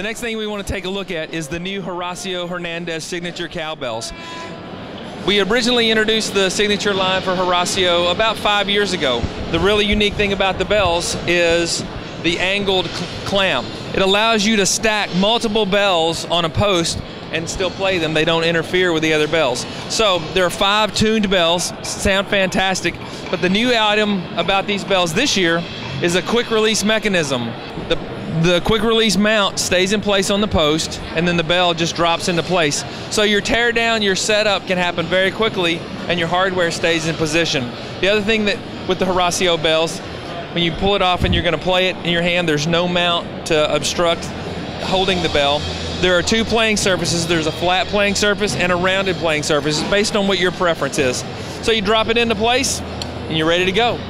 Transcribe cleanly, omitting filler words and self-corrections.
The next thing we want to take a look at is the new Horacio Hernandez signature cowbells. We originally introduced the signature line for Horacio about 5 years ago. The really unique thing about the bells is the angled clamp. It allows you to stack multiple bells on a post and still play them. They don't interfere with the other bells. So there are 5 tuned bells, sound fantastic, but the new item about these bells this year is a quick release mechanism. The quick release mount stays in place on the post, and then the bell just drops into place. So your tear down, your setup can happen very quickly, and your hardware stays in position. The other thing that with the Horacio bells, when you pull it off and you're going to play it in your hand, there's no mount to obstruct holding the bell. There are 2 playing surfaces. There's a flat playing surface and a rounded playing surface based on what your preference is. So you drop it into place and you're ready to go.